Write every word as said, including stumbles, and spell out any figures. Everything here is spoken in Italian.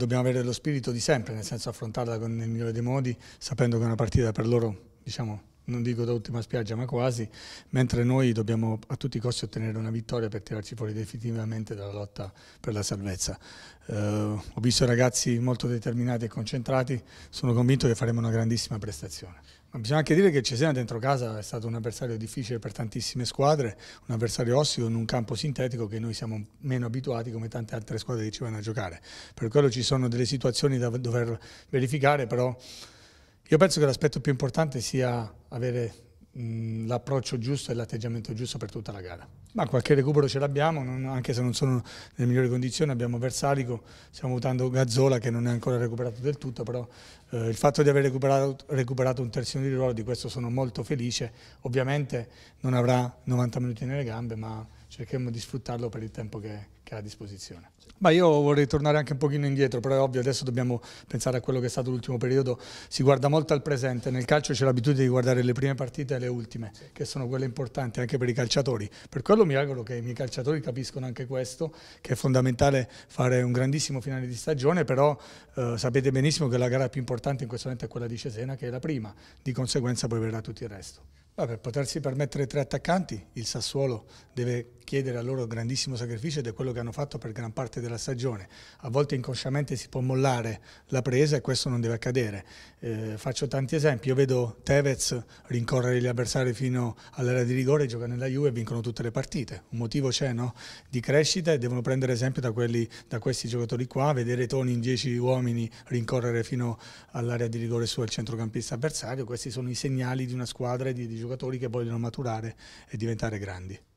dobbiamo avere lo spirito di sempre, nel senso affrontarla con il migliore dei modi, sapendo che è una partita per loro, diciamo, non dico da ultima spiaggia, ma quasi, mentre noi dobbiamo a tutti i costi ottenere una vittoria per tirarci fuori definitivamente dalla lotta per la salvezza. Eh, ho visto ragazzi molto determinati e concentrati, sono convinto che faremo una grandissima prestazione. Ma bisogna anche dire che Cesena dentro casa è stato un avversario difficile per tantissime squadre, un avversario ossido in un campo sintetico che noi siamo meno abituati come tante altre squadre che ci vanno a giocare. Per quello ci sono delle situazioni da dover verificare, però io penso che l'aspetto più importante sia avere l'approccio giusto e l'atteggiamento giusto per tutta la gara. Ma qualche recupero ce l'abbiamo, anche se non sono nelle migliori condizioni, abbiamo Bersalico, stiamo votando Gazzola che non è ancora recuperato del tutto, però eh, il fatto di aver recuperato, recuperato un terzino di ruolo, di questo sono molto felice, ovviamente non avrà novanta minuti nelle gambe, ma cercheremo di sfruttarlo per il tempo che, che ha a disposizione. Ma io vorrei tornare anche un pochino indietro, però è ovvio, adesso dobbiamo pensare a quello che è stato l'ultimo periodo, si guarda molto al presente, nel calcio c'è l'abitudine di guardare le prime partite e le ultime, che sono quelle importanti anche per i calciatori, per quello mi auguro che i miei calciatori capiscono anche questo, che è fondamentale fare un grandissimo finale di stagione, però eh, sapete benissimo che la gara più importante in questo momento è quella di Cesena, che è la prima, di conseguenza poi verrà tutto il resto. Ma per potersi permettere tre attaccanti, il Sassuolo deve chiedere al loro grandissimo sacrificio ed è quello che hanno fatto per gran parte della stagione. A volte inconsciamente si può mollare la presa e questo non deve accadere. Eh, faccio tanti esempi, io vedo Tevez rincorrere gli avversari fino all'area di rigore, gioca nella Juve e vincono tutte le partite. Un motivo c'è, no? Di crescita, e devono prendere esempio da, quelli, da questi giocatori qua, vedere Toni in dieci uomini rincorrere fino all'area di rigore su al centrocampista avversario. Questi sono i segnali di una squadra e di, di giocatori che vogliono maturare e diventare grandi.